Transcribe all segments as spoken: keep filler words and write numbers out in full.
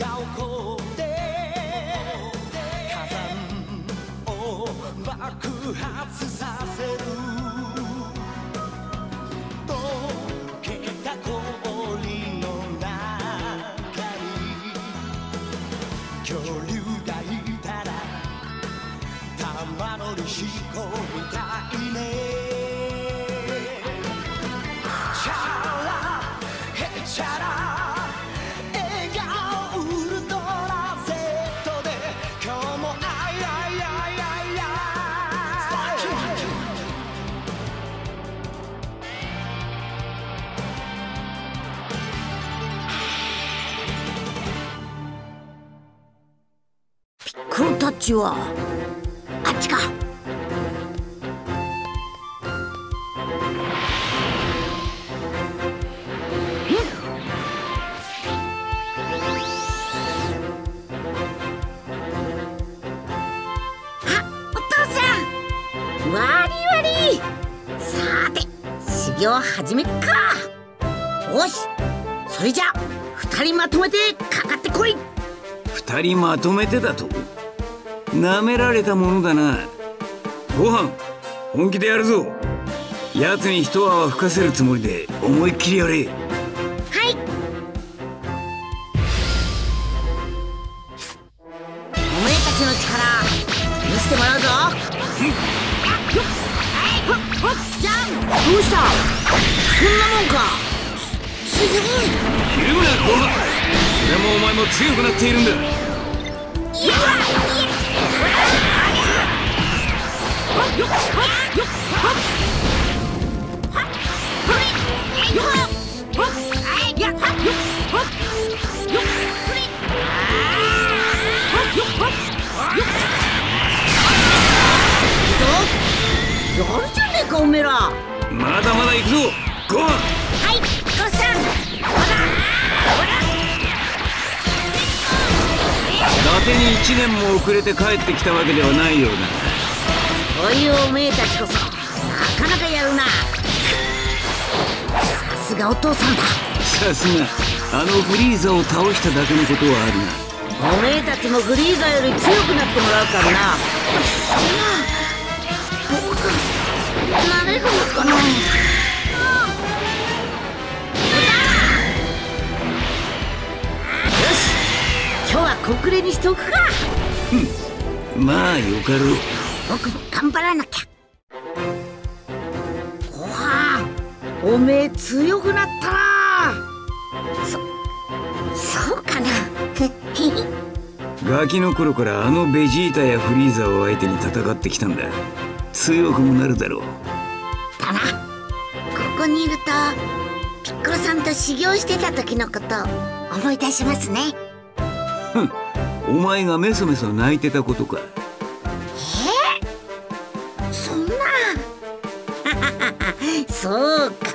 が起こって火山を爆発させる溶けた氷の中に恐竜がいたら玉乗りしこみたいね。チャラへチャラ君たちはあっちか。あ、お父さん。わりわり。さて修行始めっか。よし、それじゃ二人まとめてかかってこい。二人まとめてだと？なめられたものだな。ご飯本気でやるぞ。やつに一泡吹かせるつもりで思いっきりやれ。はい。お前たちの力見せてもらうぞ。じゃん。どうした？そんなもんか。すすごい。ひるむなご飯。俺もお前も強くなっているんだ。いや。よっはっよっはっはっはいよっはっはいやっはっよっはっよっはっよっはっよっはっやるじゃねえかおめえら。まだまだ行くぞごはん。はいごさんほらほら。伊達に一年も遅れて帰ってきたわけではないようだ。そういうおめえたちこそなかなかやるな。さすがお父さんだ。さすがあのフリーザを倒しただけのことはあるな。おめえたちもフリーザより強くなってもらうからな。そんな僕なれるのかな。よし今日は小暮にしておくか。うん、まあよかろう。僕も頑張らなきゃ。ごはんおめえ強くなったな。そそうかな。ガキの頃からあのベジータやフリーザを相手に戦ってきたんだ。強くもなるだろう。だな。ここにいるとピッコロさんと修行してた時のことを思い出しますね。ふん、お前がメソメソ泣いてたことか。そうか、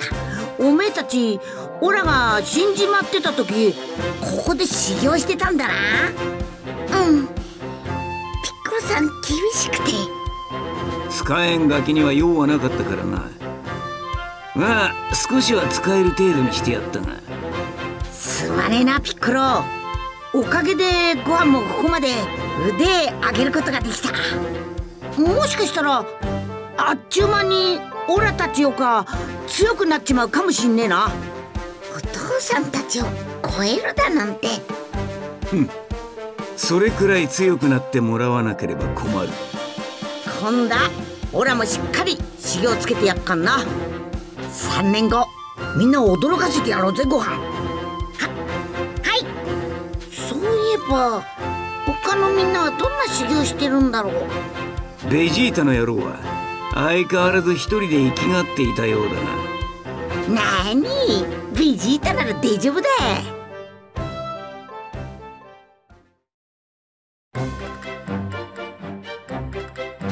おめえたちオラが死んじまってた時ここで修行してたんだな。うん、ピッコロさん厳しくて使えんガキには用はなかったからな。まあ少しは使える程度にしてやったが。すまねえなピッコロ。おかげでご飯もここまで腕上げることができた。もしかしたらあっちゅう間にオラたちよか強くなっちまうかもしんねえな。お父さんたちを超えるだなんて。うん、それくらい強くなってもらわなければ困る。今度オラもしっかり修行つけてやっかんな。さんねんごみんなを驚かせてやろうぜご飯。ははい。そういえば他のみんなはどんな修行してるんだろう。ベジータの野郎は相変わらず一人で生きがっていたようだな。なに、ベジータなら大丈夫だ。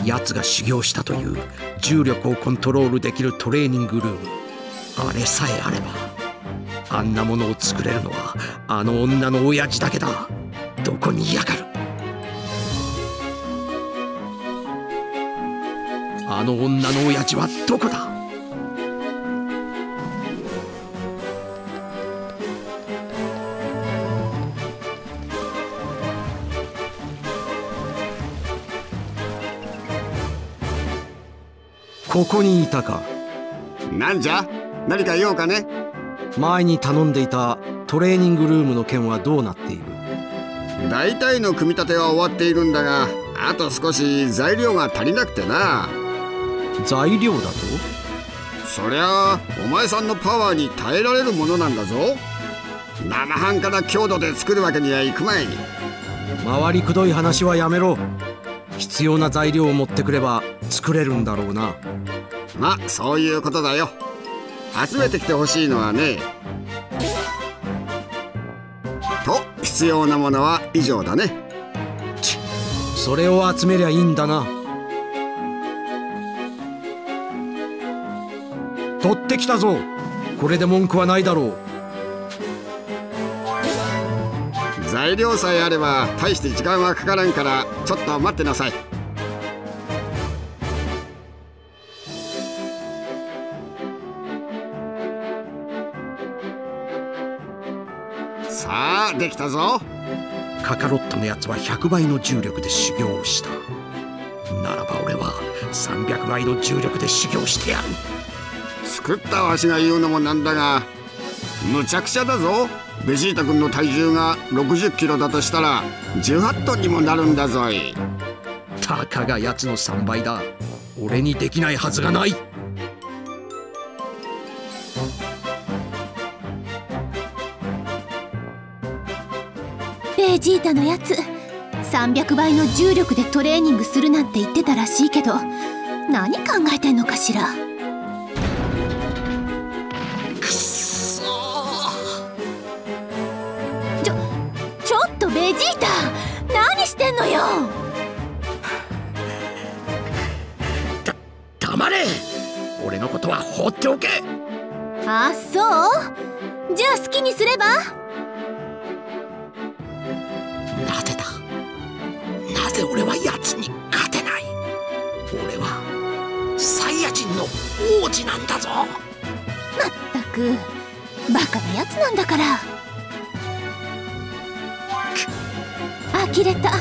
奴が修行したという重力をコントロールできるトレーニングルーム、あれさえあればあんなものを作れるのはあの女の親父だけだ。どこにやがる。あの女の親父はどこだ。ここにいたか。なんじゃ、何か用かね。前に頼んでいたトレーニングルームの件はどうなっている。大体の組み立ては終わっているんだが、あと少し材料が足りなくてな。材料だと？そりゃあお前さんのパワーに耐えられるものなんだぞ。生半可な強度で作るわけにはいくまい。回りくどい話はやめろ。必要な材料を持ってくれば作れるんだろうな。まあそういうことだよ。集めてきてほしいのはね。と必要なものは以上だね。ちっ、それを集めりゃいいんだな。取ってきたぞ。これで文句はないだろう。材料さえあれば大して時間はかからんから、ちょっと待ってなさい。さあできたぞ。カカロットのやつはひゃくばいの重力で修行をした。ならば俺はさんびゃくばいの重力で修行してやる。作ったわしが言うのもなんだが、むちゃくちゃだぞ。ベジータ君の体重がろくじゅっキロだとしたらじゅうはちトンにもなるんだぞい。たかがやつのさんばいだ。俺にできないはずがない。ベジータのやつさんびゃくばいの重力でトレーニングするなんて言ってたらしいけど、何考えてんのかしら。ベジータ、何してんのよ。だ、黙れ。俺のことは放っておけ。あ、そう。じゃあ好きにすれば。なぜだ。なぜ俺は奴に勝てない。俺はサイヤ人の王子なんだぞ。まったくバカな奴なんだから。呆れた。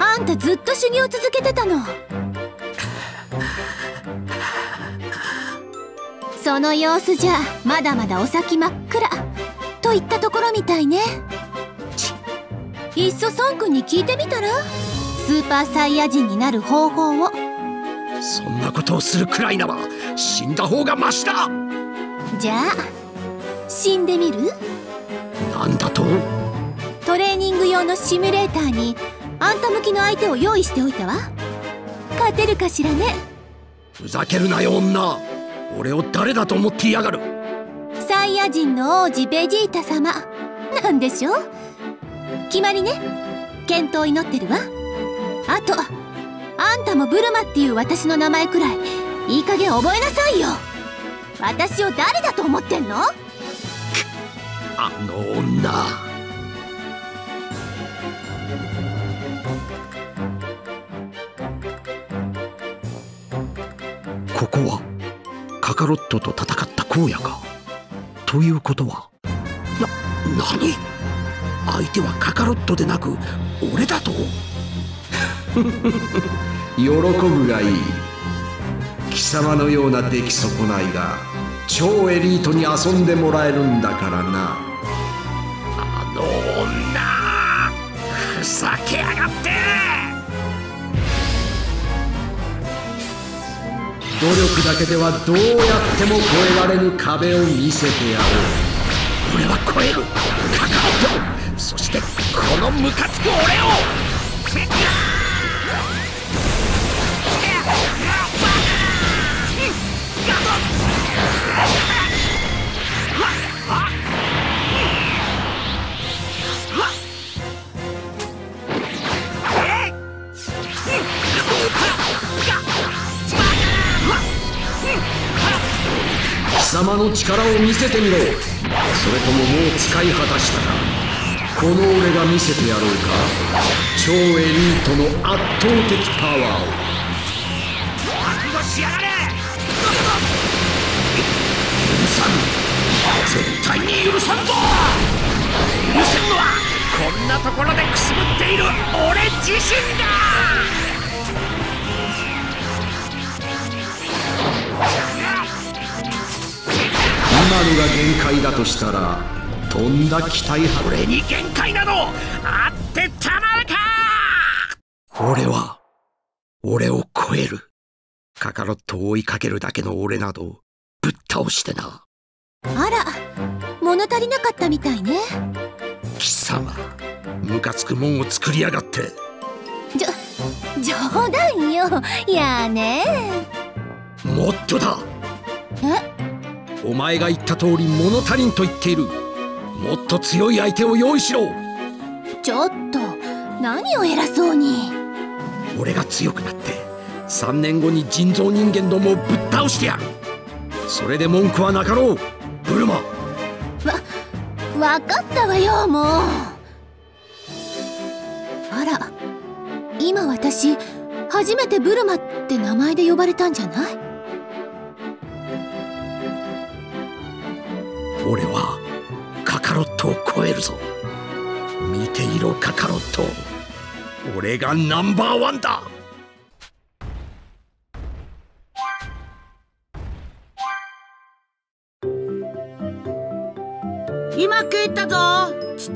あんたずっと修行続けてたの。その様子じゃまだまだお先真っ暗といったところみたいね。いっそ孫君に聞いてみたら、スーパーサイヤ人になる方法を。そんなことをするくらいなら死んだ方がマシだ。じゃあ死んでみる？なんだと？トレーニング用のシミュレーターにあんた向きの相手を用意しておいたわ。勝てるかしらね。ふざけるなよ女。俺を誰だと思っていやがる。サイヤ人の王子ベジータ様なんでしょう。決まりね。健闘祈ってるわ。あとあんたもブルマっていう私の名前くらいいい加減覚えなさいよ。私を誰だと思ってんの？あの女。ここはカカロットと戦った荒野か。ということはな、何？相手はカカロットでなく俺だと？喜ぶがいい。貴様のような出来損ないが超エリートに遊んでもらえるんだからな。あの女ふざけやがって。努力だけではどうやっても越えられぬ壁を見せてやろう。俺は越える。カカロット、そしてこのムカつく俺を。貴様の力を見せてみろ。それとももう使い果たしたか。この俺が見せてやろうか、超エリートの圧倒的パワーを。覚悟しやがれ。許さん。絶対に許さんぞ。許せんのはこんなところでくすぶっている俺自身だ。だとしたら、とんだ期待派。これに限界などあってたまるか。俺は俺を超える。カカロットを追いかけるだけの俺などぶっ倒してな。あら、物足りなかったみたいね。貴様、ムカつくもんを作りやがって。じょ冗談よ。いやね。もっとだ。え、お前が言った通り物足りんと言っている。もっと強い相手を用意しろ。ちょっと、何を偉そうに。俺が強くなってさんねんごに人造人間どもをぶっ倒してやる。それで文句はなかろう、ブルマ。わ分かったわよ。もう、あら、今私初めてブルマって名前で呼ばれたんじゃない？俺はカカロットを超えるぞ。見ていろカカロット、俺がナンバーワンだ。今食ったぞ、父。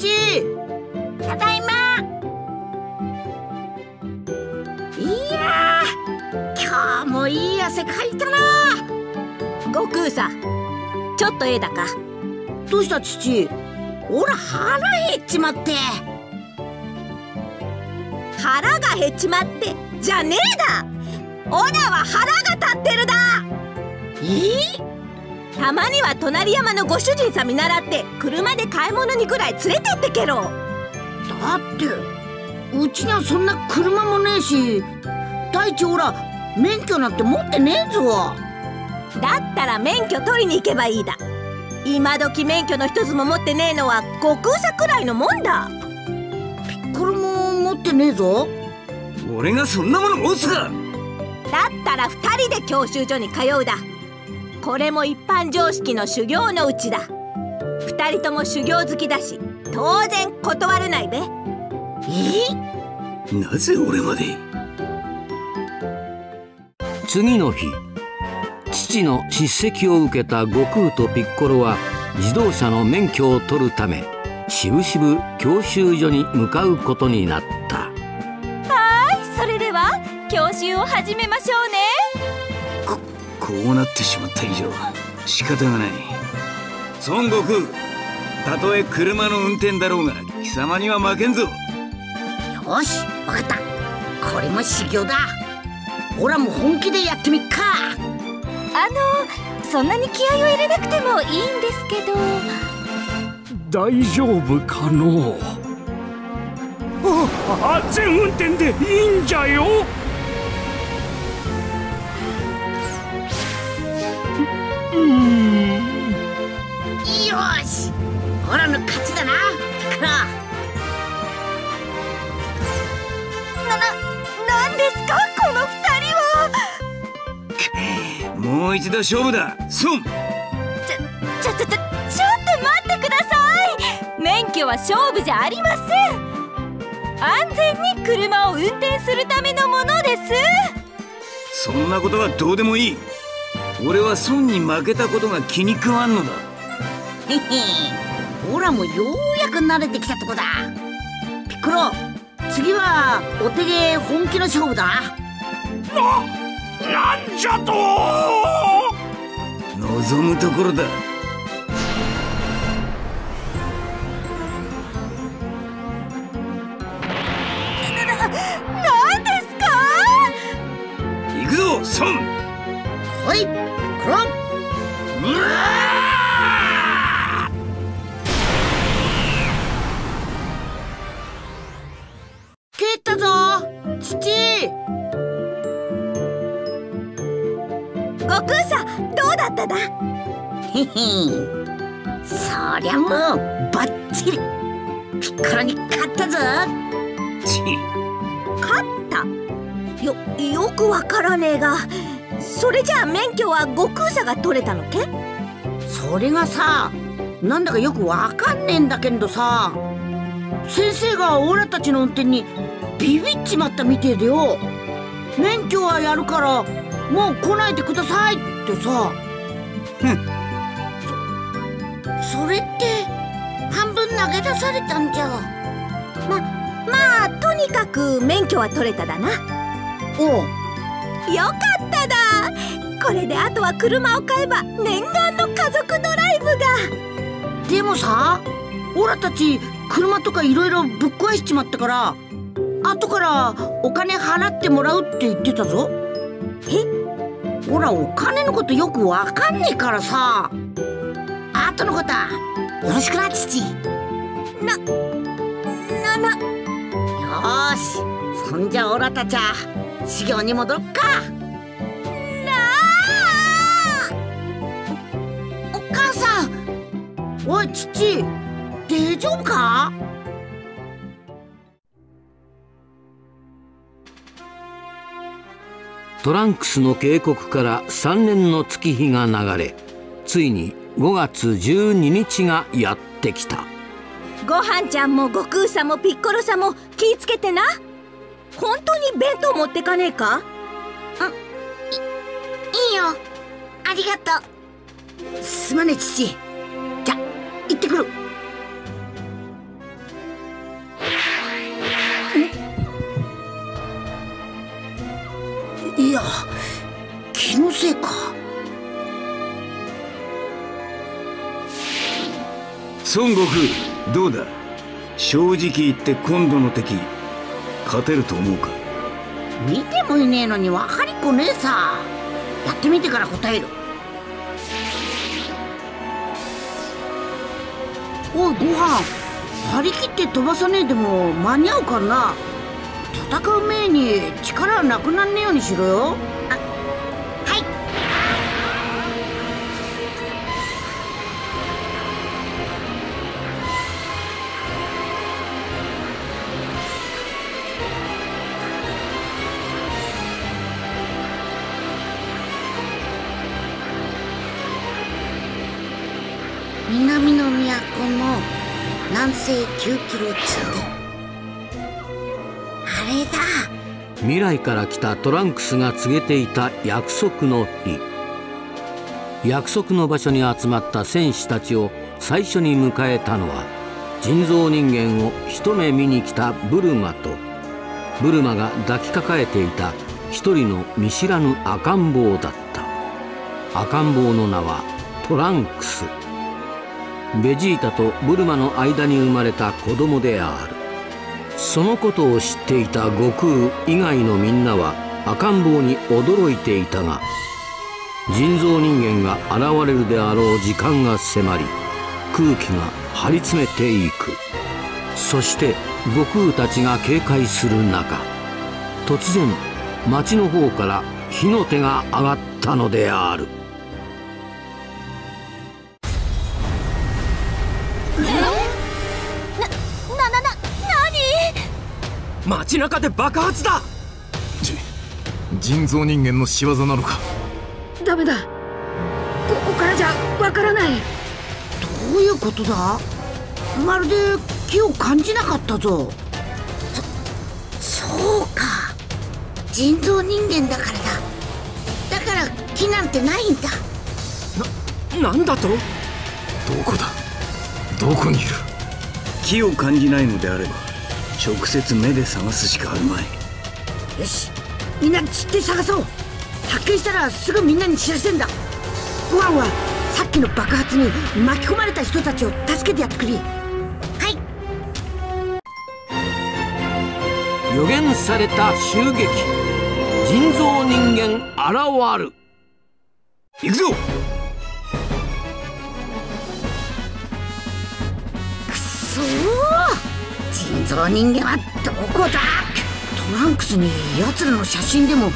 ただいま。いやー、今日もいい汗かいたな。悟空さん、ちょっとええだか。どうした父？おら腹減っちまって。腹が減っちまってじゃねえだ。オラは腹が立ってるだ。えーたまには隣山のご主人さん見習って車で買い物にぐらい連れてってけろ。だってうちにはそんな車もねえし、大地、おら免許なんて持ってねえぞ。だったら免許取りに行けばいいだ。今時免許の一つも持ってねえのは悟空さくらいのもんだ。ピッコロも持ってねえぞ。俺がそんなもの持つか。だったら二人で教習所に通うだ。これも一般常識の修行のうちだ。二人とも修行好きだし当然断れないべ。え？なぜ俺まで。次の日、父の叱責を受けた悟空とピッコロは自動車の免許を取るためしぶしぶ教習所に向かうことになった。はい、それでは教習を始めましょうね。こうなってしまった以上仕方がない。孫悟空、たとえ車の運転だろうが貴様には負けんぞ。よし、分かった。これも修行だ。オラも本気でやってみっか。あの、そんなに気合を入れなくてもいいんですけど。大丈夫かのう。あ、安全運転でいいんじゃよ。よし、オラの勝ちだな、ピッコロ。な、な、なんですかこの二人は。もう一度勝負だ、孫。ちょ、ちょ、ちょ、ちょ、ちょっと待ってください。免許は勝負じゃありません。安全に車を運転するためのものです。そんなことはどうでもいい。俺は孫に負けたことが気に食わんのだ。へへ、オラもようやく慣れてきたとこだ。ピッコロ、次はお手芸本気の勝負だな。なんじゃと。望むところだ。な、なんですか。行くぞ、孫。はい、コロン。うわ、父。悟空さん、どうだっただ。へへ、そりゃもうバッチリピッコロに勝ったぞ。ち勝ったよ。よくわからねえが、それじゃあ免許は悟空さんが取れたのけ。それがさ、なんだかよくわかんねえんだけどさ、先生がオラたちの運転にビビっちまったみてえでよ。免許はやるからもう来ないでくださいってさ。ふん。そそれって半分投げ出されたんじゃ。ままあとにかく免許は取れただな。おう、よかっただ。これであとは車を買えば念願の家族ドライブが。でもさ、オラたち車とかいろいろぶっ壊しちまったから、後からお金払ってもらうって言ってたぞ。え、オラお金のことよくわかんねえからさ、後のことはよろしくな、父。な、な、な。よし、そんじゃオラたちは修行に戻ろっか。おい、父、大丈夫か？トランクスの警告からさんねんの月日が流れ、ついにごがつじゅうににちがやってきた。ごはんちゃんも悟空さんもピッコロさんも気ぃつけてな。本当に弁当持ってかねえか？うん、い、いいよ、ありがとう。すまねえ、父。じゃ、行ってくる。いや、気のせいか。孫悟空、どうだ。正直言って今度の敵、勝てると思うか？見てもいねえのに分かりっこねえさ。やってみてから答える。おい、ご飯、張り切って飛ばさねえでも間に合うかな。戦う前に力はなくなんねえようにしろよ。あ、はい。南の都の南西きゅうキロ地点、あれだ。未来から来たトランクスが告げていた約束の日。約束の場所に集まった戦士たちを最初に迎えたのは、人造人間を一目見に来たブルマと、ブルマが抱きかかえていた一人の見知らぬ赤ん坊だった。赤ん坊の名はトランクス。ベジータとブルマの間に生まれた子供である。そのことを知っていた悟空以外のみんなは赤ん坊に驚いていたが、人造人間が現れるであろう時間が迫り、空気が張り詰めていく。そして悟空たちが警戒する中、突然町の方から火の手が上がったのである。街中で爆発だ。じ人造人間の仕業なのか。ダメだ、ここからじゃわからない。どういうことだ。まるで気を感じなかったぞ。そそうか、人造人間だからだ。だから気なんてないんだ。な、なんだと。どこだ、どこにいる。気を感じないのであれば直接目で探すしかあるまい。よし、みんな散って探そう。発見したらすぐみんなに知らせんだ。ごはんはさっきの爆発に巻き込まれた人たちを助けてやってくれ。はい。予言された襲撃、人造人間現る。行くぞ。くそー、人造人間はどこだ。トランクスに奴らの写真でも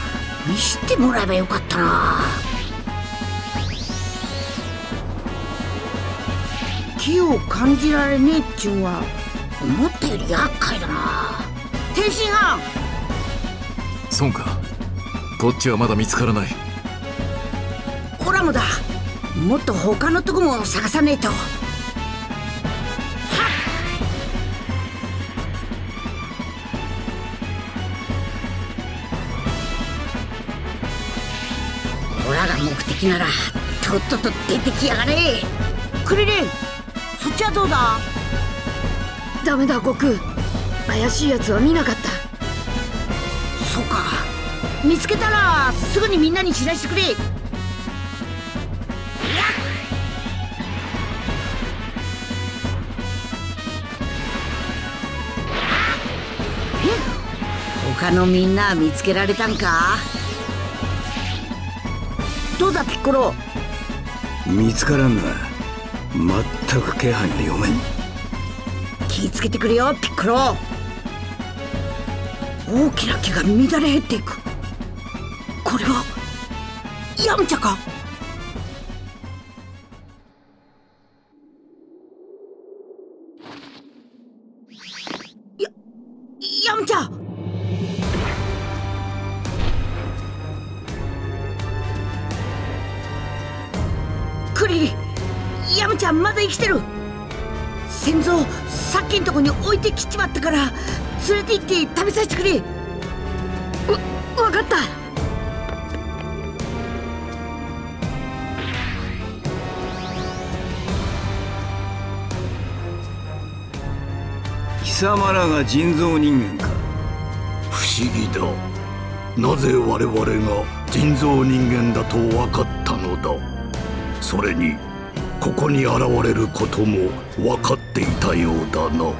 見せてもらえばよかったな。気を感じられねえっちゅうは思ったより厄介だな。天津飯。そうか、こっちはまだ見つからない。オラもだ、もっと他のとこも探さねえと。目的ならとっとと出てきやがれ。クリリン、ちはどうだ。ダメだ悟空、怪しいやつは見なかった。そうか、見つけたらすぐにみんなに知らせてくれ。他のみんな見つけられたんか。どうだピッコロ。見つからんな。全く気配が読めん。気ぃつけてくれよピッコロ。大きな毛が乱れ減っていく。これはヤムチャか。やヤムチャ。ヤムちゃんまだ生きてる。仙蔵さっきんとこに置いてきちまったから連れて行って食べさせてくれ。わ、わかった。貴様らが人造人間か。不思議だ。なぜ我々が人造人間だと分かったのだ。それにここに現れることも分かっていたようだな。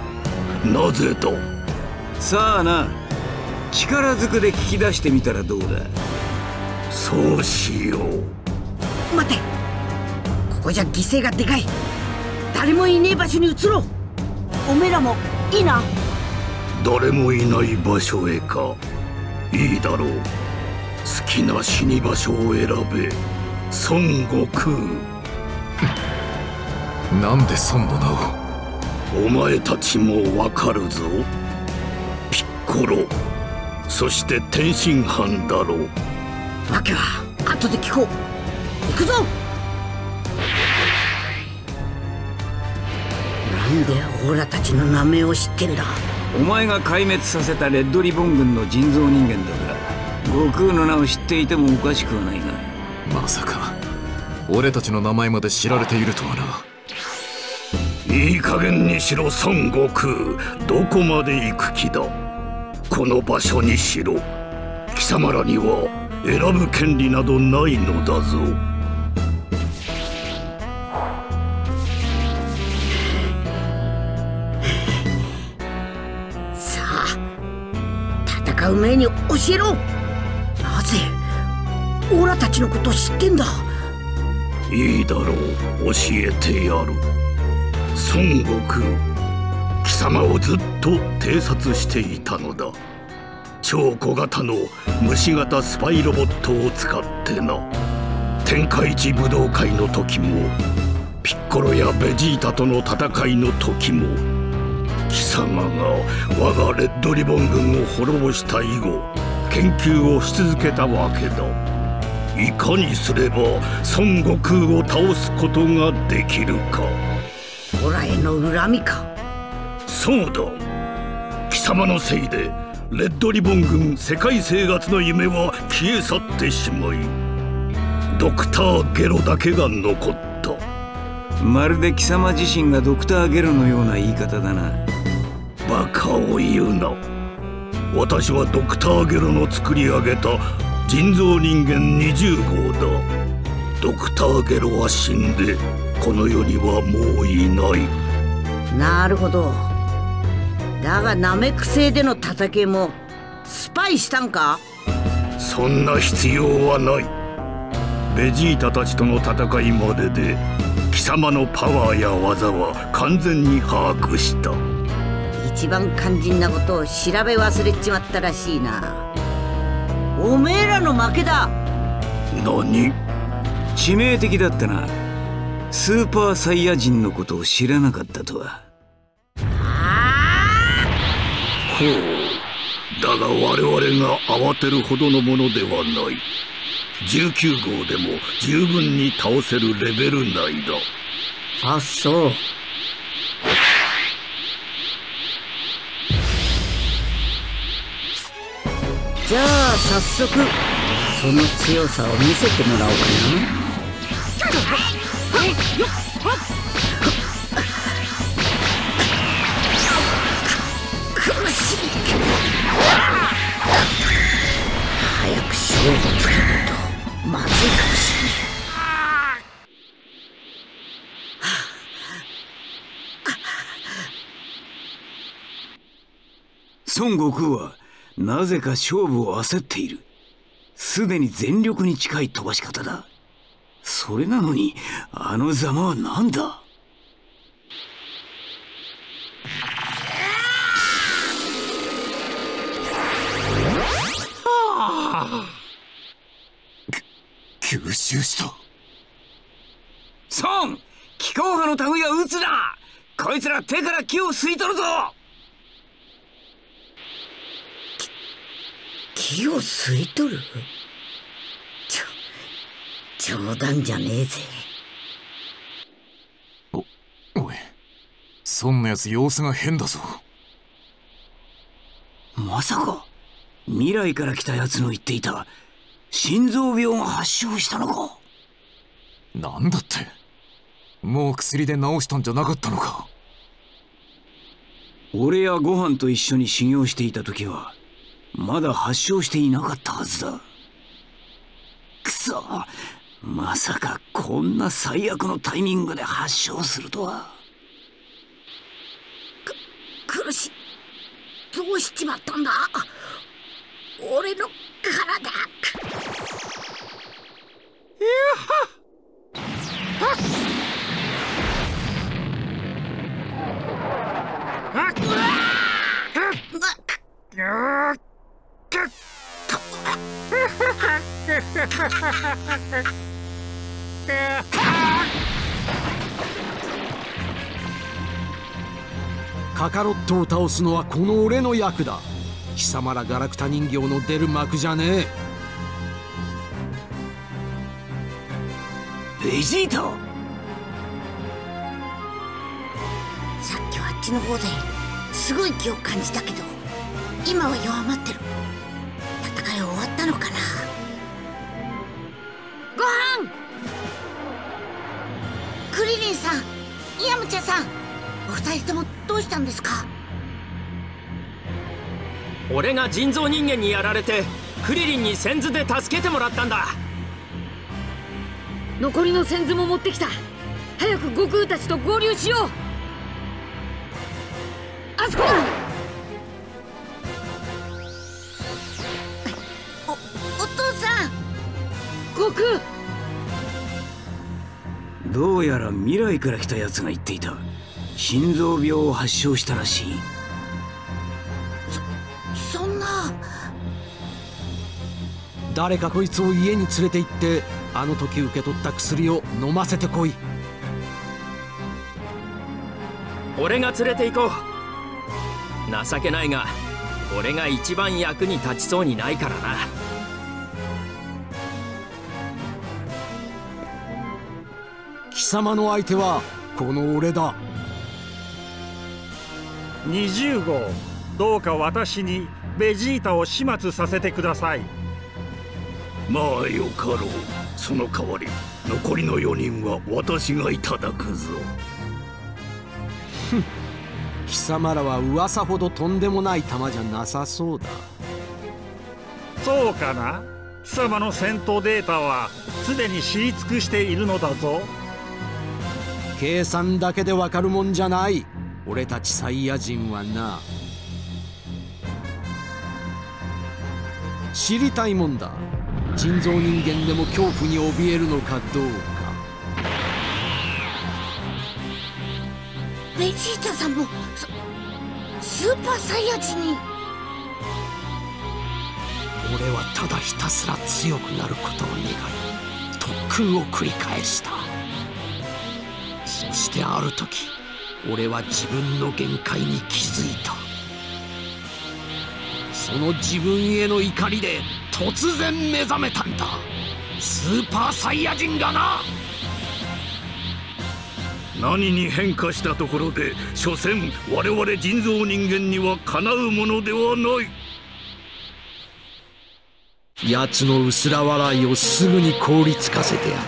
なぜだ。さあな、力ずくで聞き出してみたらどうだ。そうしよう。待て、ここじゃ犠牲がでかい。誰もいねえ場所に移ろう。おめえらもいいな。誰もいない場所へか。いいだろう。好きな死に場所を選べ孫悟空。なんで孫の名を。お前たちもわかるぞピッコロ。そして天津飯だろう。わけは後で聞こう。行くぞ。なんでオラたちの名前を知ってんだ。お前が壊滅させたレッドリボン軍の人造人間だから悟空の名を知っていてもおかしくはないが。まさか俺たちの名前まで知られているとはな。いい加減にしろ孫悟空。どこまで行く気だ。この場所にしろ。貴様らには選ぶ権利などないのだぞ。さあ戦う前に教えろ。なぜオラたちのことを知ってんだ。いいだろう、教えてやる。孫悟空、貴様をずっと偵察していたのだ。超小型の虫型スパイロボットを使ってな。天下一武道会の時もピッコロやベジータとの戦いの時も貴様が我がレッドリボン軍を滅ぼした以後研究をし続けたわけだ。いかにすれば孫悟空を倒すことができるか。オラへの恨みか。そうだ、貴様のせいでレッドリボン軍世界征伐の夢は消え去ってしまいドクターゲロだけが残った。まるで貴様自身がドクターゲロのような言い方だな。バカを言うな。私はドクターゲロの作り上げた人造人間にじゅう号だ。ドクターゲロは死んでこの世にはもういない。なるほど。だがナメック星での戦いもスパイしたんか。そんな必要はない。ベジータたちとの戦いまでで貴様のパワーや技は完全に把握した。一番肝心なことを調べ忘れちまったらしいな。おめえらの負けだ。何？致命的だったな。スーパーサイヤ人のことを知らなかったとは。ほう、だが我々が慌てるほどのものではない。じゅうきゅう号でも十分に倒せるレベル内だ。あ、そう。じゃあ早速その強さを見せてもらおうかな。よっ早く勝負つけないとまずいかもしれない。孫悟空はなぜか勝負を焦っている。すでに全力に近い飛ばし方だ。それなのにあのざまは何だ。吸収した。孫、気候派の類は撃つな。こいつら手から気を吸い取るぞ。気を吸い取る？ちょ、冗談じゃねえぜ。お、おい、孫のやつ様子が変だぞ。まさか、未来から来たやつの言っていた心臓病が発症したのか。なんだって、もう薬で治したんじゃなかったのか。俺やご飯と一緒に修行していた時はまだ発症していなかったはずだ。くそ、まさかこんな最悪のタイミングで発症するとは。く、苦し、どうしちまったんだ俺の体。いやはっ、あっ、うわあっ、カカロットを倒すのはこの俺の役だ。貴様らガラクタ人形の出る幕じゃねえ。ベジータ、さっきはあっちの方ですごい気を感じたけど今は弱まってる。戦い終わったのかな。ご飯、クリリンさん、ヤムチャさん、お二人ともどうしたんですか。俺が人造人間にやられてクリリンに先頭で助けてもらったんだ。残りの先頭も持ってきた。早く悟空たちと合流しよう。あそこだ。お、お父さん。悟空、どうやら未来から来たやつが言っていた心臓病を発症したらしい。誰かこいつを家に連れて行ってあの時受け取った薬を飲ませてこい。俺が連れて行こう。情けないが俺が一番役に立ちそうにないからな。貴様の相手はこの俺だ。にじゅう号、どうか私にベジータを始末させてください。まあよかろう。その代わり残りのよにんは私がいただくぞ。ふん、貴様らは噂ほどとんでもない玉じゃなさそうだ。そうかな。貴様の戦闘データはすでに知り尽くしているのだぞ。計算だけでわかるもんじゃない。俺たちサイヤ人はな、知りたいもんだ。人造人間でも恐怖に怯えるのかどうか。ベジータさんもスーパーサイヤ人に。俺はただひたすら強くなることを願い特訓を繰り返した。そしてある時俺は自分の限界に気づいた。その自分への怒りで突然目覚めたんだ。スーパーサイヤ人がな。何に変化したところで所詮我々人造人間にはかなうものではない。奴の薄ら笑いをすぐに凍りつかせてやる。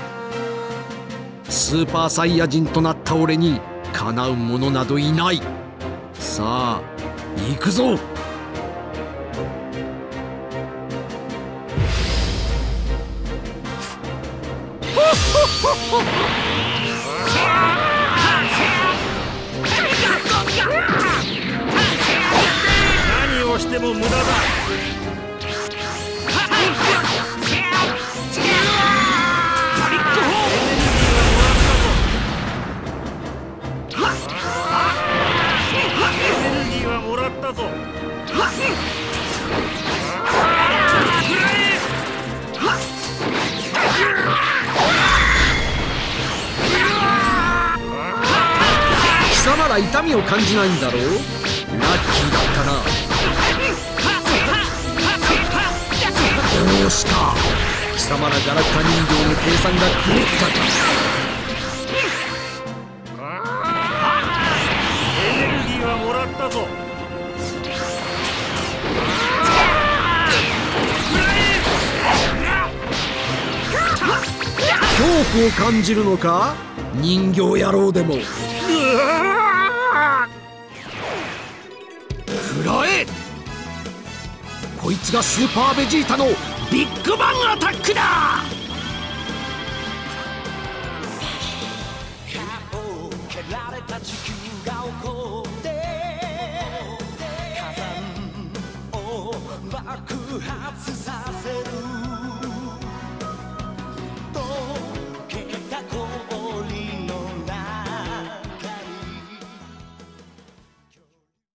スーパーサイヤ人となった俺にかなうものなどいない。さあ行くぞ。何をしても無駄だ。エネルギーはもらったぞ。まだ痛みを感じないんだろう。ラッキーだったな。どうした貴様らガラクタ人形の計算が狂ったか。エネルギーはもらったぞ。恐怖を感じるのか人形野郎でも。くらえ！こいつがスーパーベジータのビッグバンアタックだ！火を